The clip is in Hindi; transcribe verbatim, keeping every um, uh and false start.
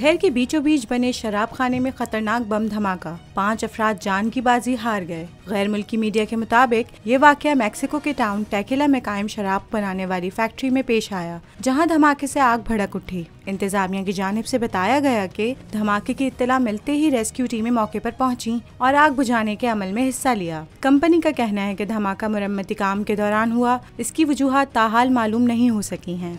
शहर के बीचों बीच बने शराब खाने में खतरनाक बम धमाका, पांच अफराद जान की बाजी हार गए। गैर मुल्की मीडिया के मुताबिक ये वाकया मैक्सिको के टाउन टेकेला में कायम शराब बनाने वाली फैक्ट्री में पेश आया, जहां धमाके से आग भड़क उठी। इंतजामिया की जानिब से बताया गया कि धमाके की इत्तला मिलते ही रेस्क्यू टीमें मौके पर पहुंची और आग बुझाने के अमल में हिस्सा लिया। कंपनी का कहना है कि धमाका मरम्मती काम के दौरान हुआ, इसकी वजूहात ताहाल मालूम नहीं हो सकी हैं।